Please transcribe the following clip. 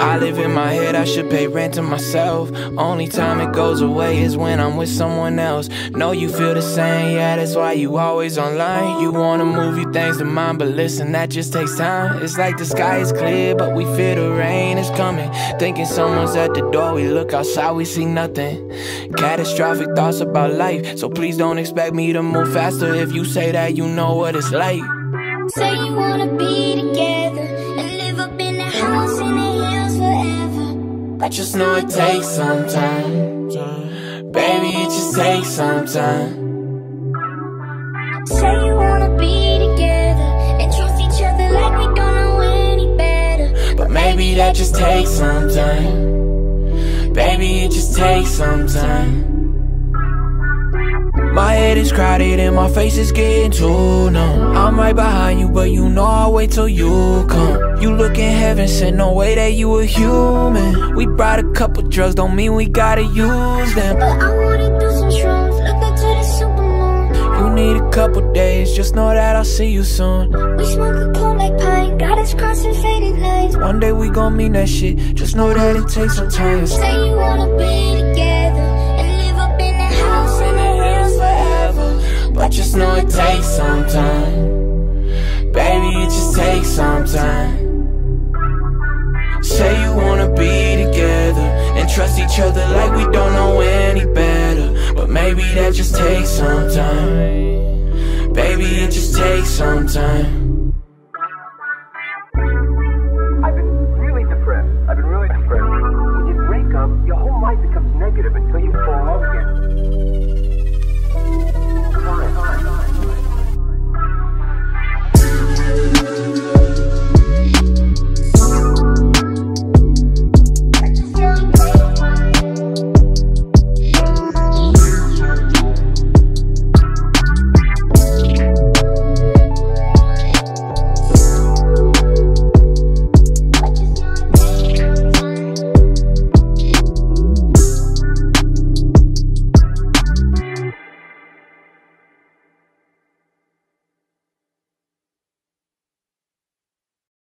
I live in my head, I should pay rent to myself. Only time it goes away is when I'm with someone else. Know you feel the same, yeah, that's why you always online. You wanna move your things to mine, but listen, that just takes time. It's like the sky is clear, but we fear the rain is coming. Thinking someone's at the door, we look outside, we see nothing. Catastrophic thoughts about life, so please don't expect me to move faster. If you say that, you know what it's like. Say you wanna be together and live up in the house in the hills forever. I just know it takes some time. Baby, it just takes some time. Say you wanna be together and trust each other like we don't know any better. But maybe that just takes some time. Baby, it just takes some time. My head is crowded and my face is getting too numb. I'm right behind you, but you know I'll wait till you come. You look in heaven, said no way that you a human. We brought a couple drugs, don't mean we gotta use them. But I wanna do some shrooms, look up to the supermoon. You need a couple days, just know that I'll see you soon. We smoke a clone like pine, got us crossing faded lines. One day we gon' mean that shit, just know that it takes some time. Say you wanna be together and live up in the house and but just know it takes some time. Baby, it just takes some time. Say you wanna be together and trust each other like we don't know any better. But maybe that just takes some time. Baby, it just takes some time.